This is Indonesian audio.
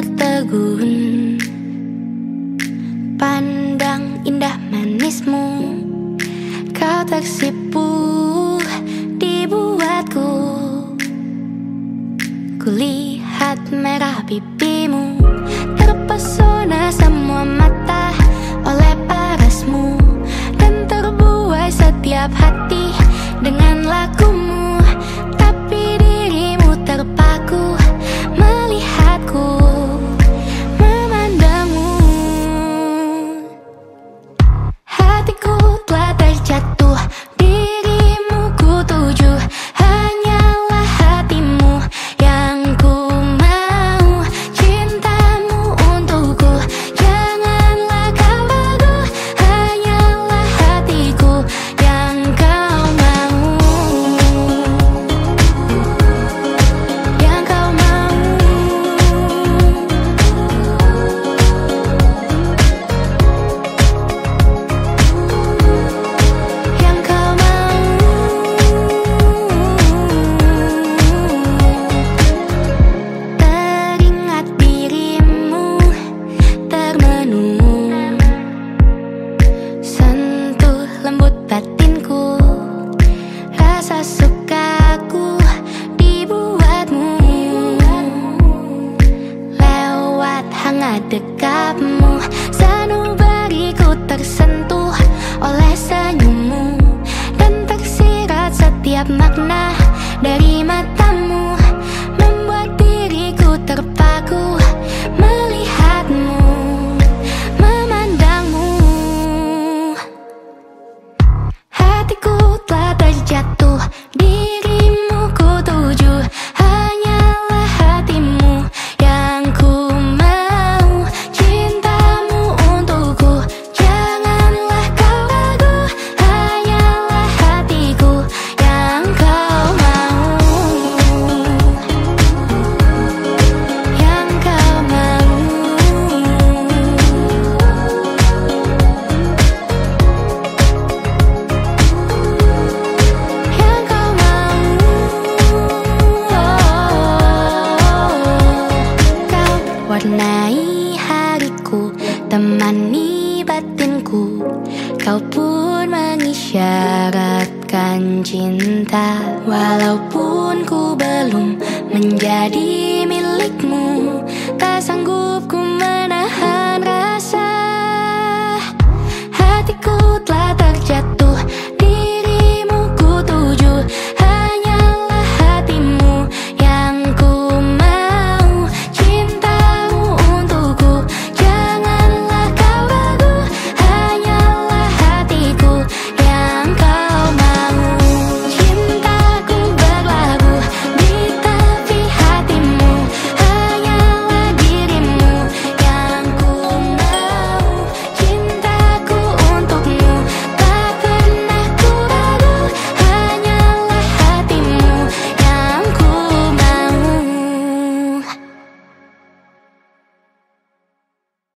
bertegun, pandang indah manismu. Kau tersipu dibuatku, kulihat merah pipimu, terpesona semua mata oleh parasmu, dan terbuai setiap hati dengan lakumu. Tapi dirimu terpaku melihatku, memandangmu. Hatiku telah terjatuh, dirimu ku tuju, hanyalah hatimu yang ku mau. Cintamu untukku, janganlah kau ragu, hanyalah hatiku yang kau mau, yang kau mau. Batinku, rasa sukaku dibuatmu, lewat hangat dekapmu, sanubariku tersentuh oleh senyummu, dan tersirat setiap makna dari matamu, membuat diriku terpaku melihatmu. Hatiku telah terjatuh, dirimu ku tuju, hanyalah hatimu yang ku mau. Cintamu untukku, janganlah kau ragu, hanyalah hatiku yang kau mau, yang kau mau. Warnai hariku, temani batinku, kau pun mengisyaratkan cinta. Walaupun ku belum menjadi milikmu, tak sanggup ku